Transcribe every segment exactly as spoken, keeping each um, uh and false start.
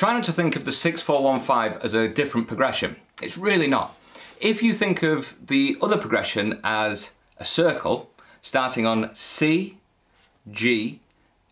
Try not to think of the six four one five as a different progression. It's really not. If you think of the other progression as a circle, starting on C, G,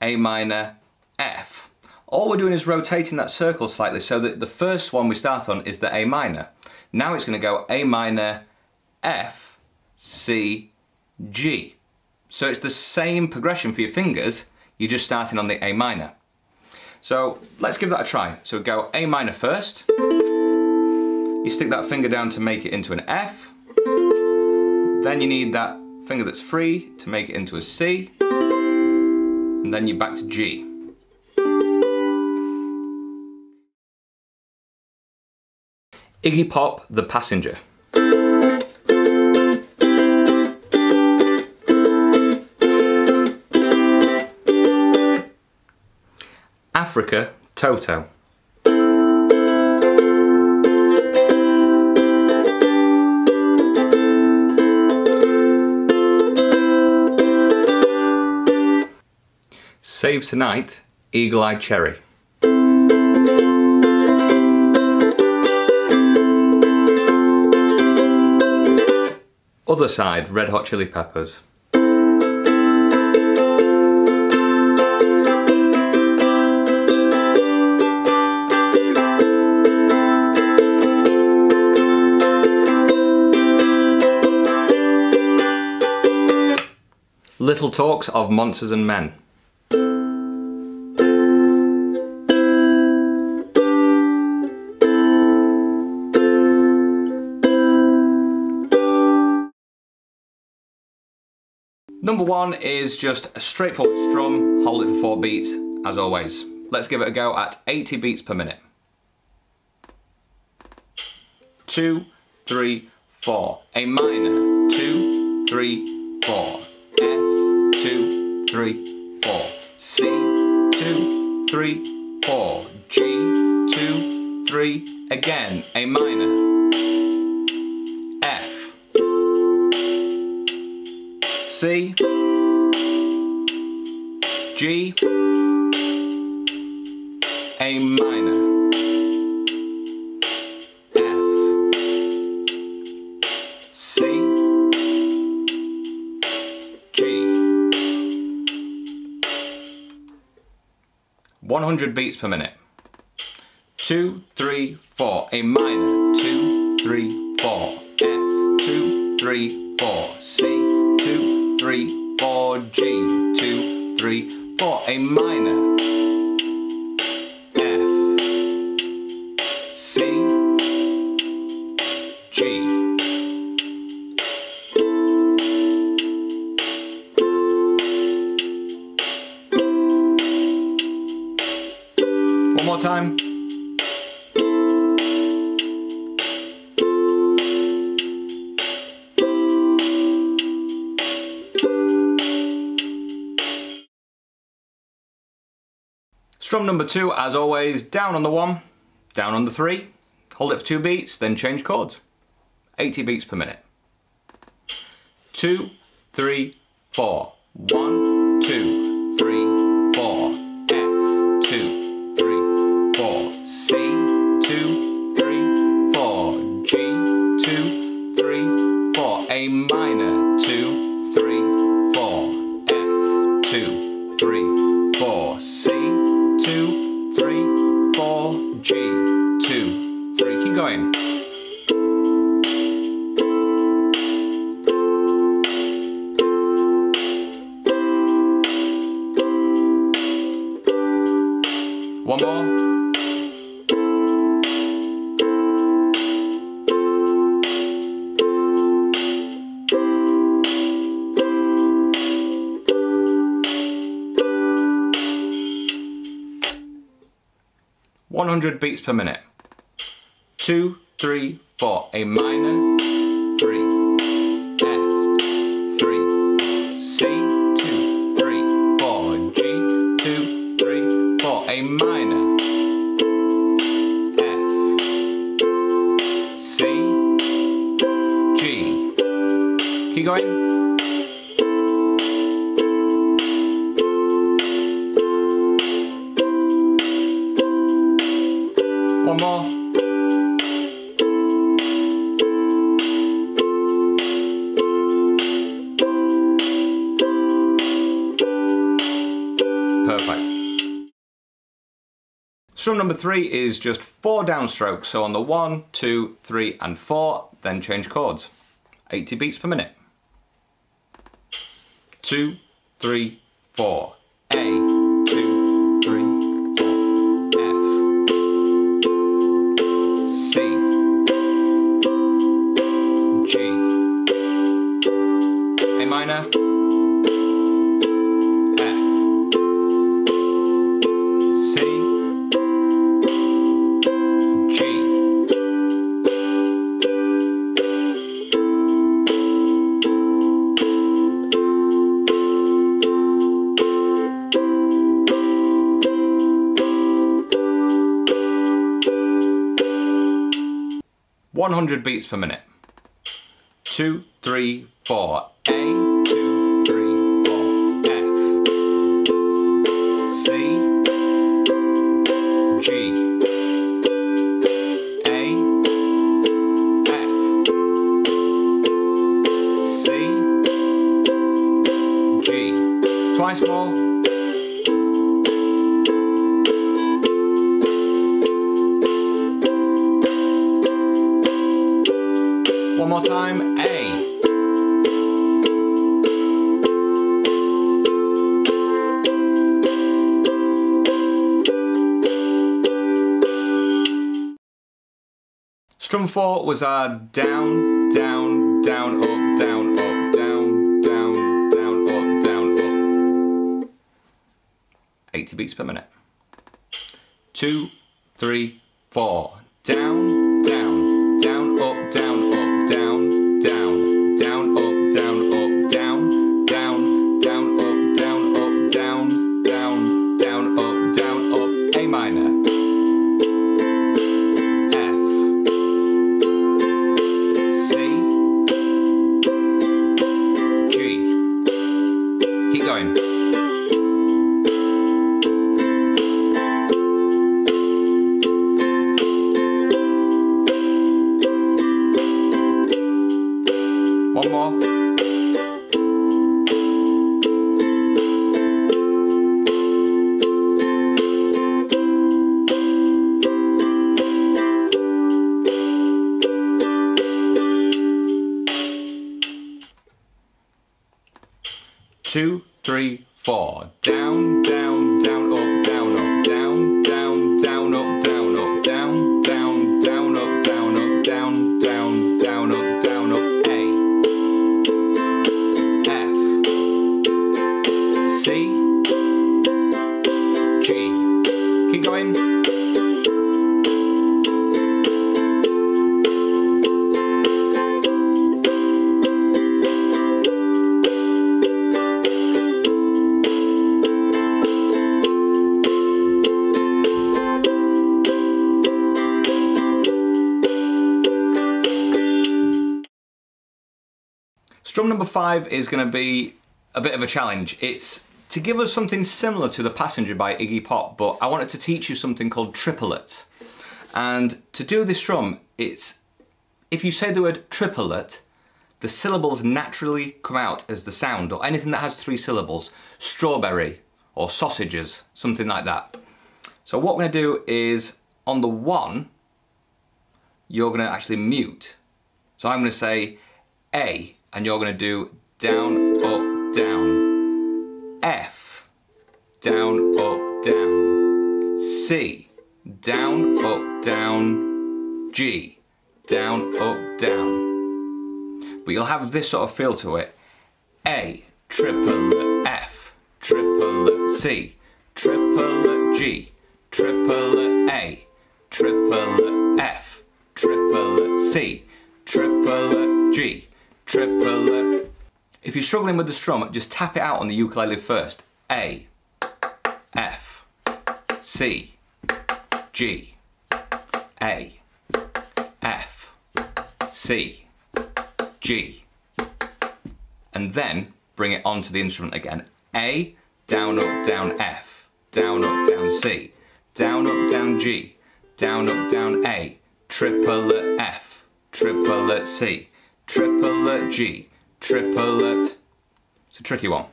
A minor, F, all we're doing is rotating that circle slightly so that the first one we start on is the A minor. Now it's going to go A minor, F, C, G. So it's the same progression for your fingers, you're just starting on the A minor. So let's give that a try. So go A minor first, you stick that finger down to make it into an F, then you need that finger that's free to make it into a C, and then you're back to G. Iggy Pop, The Passenger. Africa, Toto. Save Tonight, Eagle Eye Cherry. Other Side, Red Hot Chili Peppers. Little Talks of Monsters and Men. Number one is just a straightforward strum, hold it for four beats, as always. Let's give it a go at eighty beats per minute. Two, three, four. A minor, two, three, four. F, two, three, four. C, two, three, four. G, two, three, again, A minor. C, G, A minor, F, C, G. one hundred beats per minute. Two, three, four. A minor, two, three, four. F, two, three, four. C, two, three, four, G, two, three, four, A minor, F, C, G. One more time. Strum number two, as always, down on the one, down on the three, hold it for two beats, then change chords. eighty beats per minute. Two, three, four. One, two, three, four. F, two, three, four. C, two, three, four. G, two, three, four. A minor, two, three, four. F, two, three, four. C, two, three, four, G, two, three, keep going. One more. one hundred beats per minute. Two, three, four. A minor, three, F, three, C, two, three, four, G, two, three, four. A minor, F, C, G. Keep going. Strum number three is just four downstrokes, so on the one, two, three and four, then change chords. eighty beats per minute. Two, three, four. A. one hundred beats per minute. Two, three, four. A, two, three, four. F, C, G, A, F, C, G. Twice more. One more time, A. Strum four was our down, down, down, up, down, up, down, down, down, up, down, up. eighty beats per minute. Two, three, four. Down, down, down, up, down, up. Down, down, down, up, down, up, down, down, down, up, down, up, down, down, down, up, down, up, A minor, F, C, G. Keep going. Two, three, four. Down, down, down, up, down, up, down, down, down, up, down, up, down, down, down, up, down, up, down, down, down, up, down, up, A, F, C, G. Keep going. Strum number five is going to be a bit of a challenge. It's to give us something similar to The Passenger by Iggy Pop, but I wanted to teach you something called triplets. And to do this strum, it's, if you say the word triplet, the syllables naturally come out as the sound, or anything that has three syllables, strawberry or sausages, something like that. So what we're going to do is, on the one, you're going to actually mute. So I'm going to say A. And you're going to do down, up, down, F, down, up, down, C, down, up, down, G, down, up, down. But you'll have this sort of feel to it. A, triplet F, triplet C, triplet G, triplet A, triplet F, triplet C, triplet G. Triplet. If you're struggling with the strum, just tap it out on the ukulele first. A, F, C, G, A, F, C, G. And then bring it onto the instrument again. A, down, up, down, F, down, up, down, C, down, up, down, G, down, up, down, A, triplet F, triplet C, triplet G, triplet. It's a tricky one.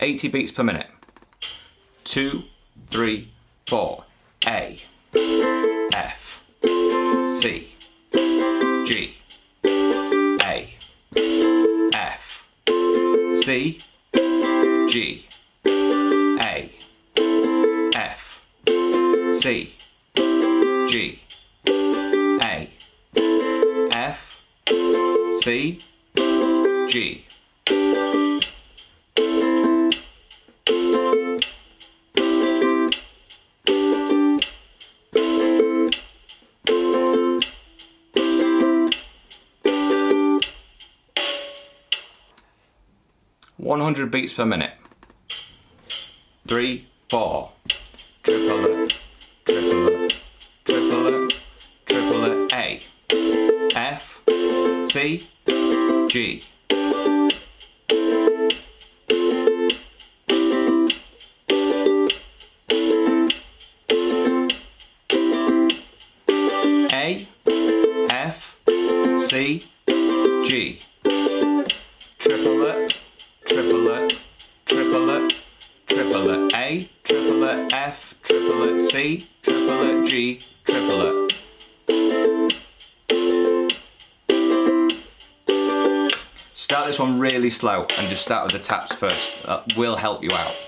eighty beats per minute. two, three, four. A, F, C, G, A, F, C, G, A, F, C, G, A, F, C, G. one hundred beats per minute. Three, four. Triple it, triple it, triple it, triple it. A, F, C, G. A, F, C, G. Triple it. Triplet, triplet, triplet A, triplet F, triplet C, triplet G, triplet. Start this one really slow and just start with the taps first. That will help you out.